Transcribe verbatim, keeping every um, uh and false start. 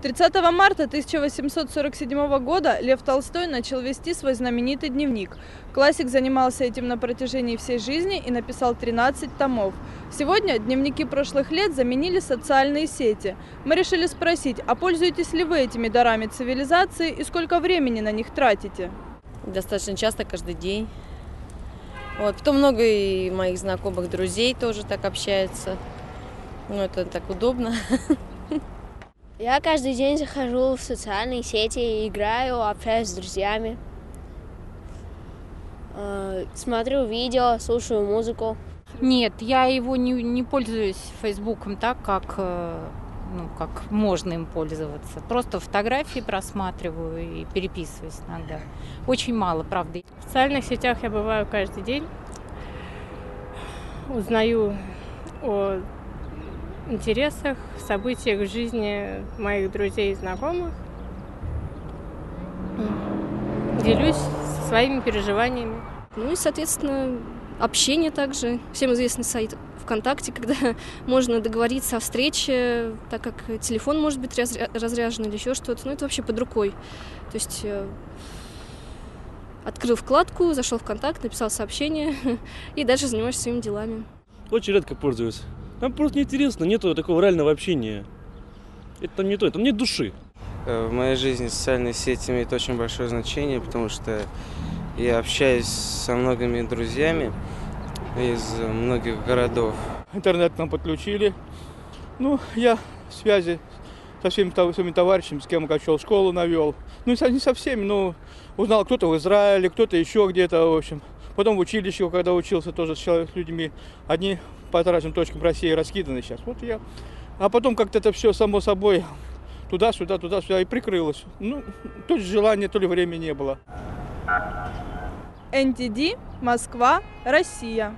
тридцатого марта тысяча восемьсот сорок седьмого года Лев Толстой начал вести свой знаменитый дневник. Классик занимался этим на протяжении всей жизни и написал тринадцать томов. Сегодня дневники прошлых лет заменили социальные сети. Мы решили спросить, а пользуетесь ли вы этими дарами цивилизации и сколько времени на них тратите? Достаточно часто, каждый день. Вот. Потом много и моих знакомых друзей тоже так общаются. Ну, это так удобно. Я каждый день захожу в социальные сети, играю, общаюсь с друзьями, смотрю видео, слушаю музыку. Нет, я его не, не пользуюсь Фейсбуком так, как, ну, как можно им пользоваться. Просто фотографии просматриваю и переписываюсь иногда. Очень мало, правда. В социальных сетях я бываю каждый день, узнаю о интересах, событиях в жизни моих друзей и знакомых. Делюсь со своими переживаниями. Ну и, соответственно, общение также. Всем известный сайт ВКонтакте, когда можно договориться о встрече, так как телефон может быть разряжен или еще что-то. Ну это вообще под рукой. То есть открыл вкладку, зашел в ВКонтакт, написал сообщение и дальше занимаешься своими делами. Очень редко пользуюсь. Нам просто неинтересно, нету такого реального общения. Это там не то, это нет души. В моей жизни социальные сети имеют очень большое значение, потому что я общаюсь со многими друзьями из многих городов. Интернет нам подключили. Ну, я в связи со всеми, со всеми товарищами, с кем качал, школу навел. Ну, не со всеми, но узнал, кто-то в Израиле, кто-то еще где-то, в общем. Потом в училище, когда учился, тоже с людьми. Одни по разным точкам России раскиданы сейчас. Вот я. А потом как-то это все само собой туда-сюда, туда-сюда и прикрылось. Ну, то ли желания, то ли времени не было. эн ти ди, Москва, Россия.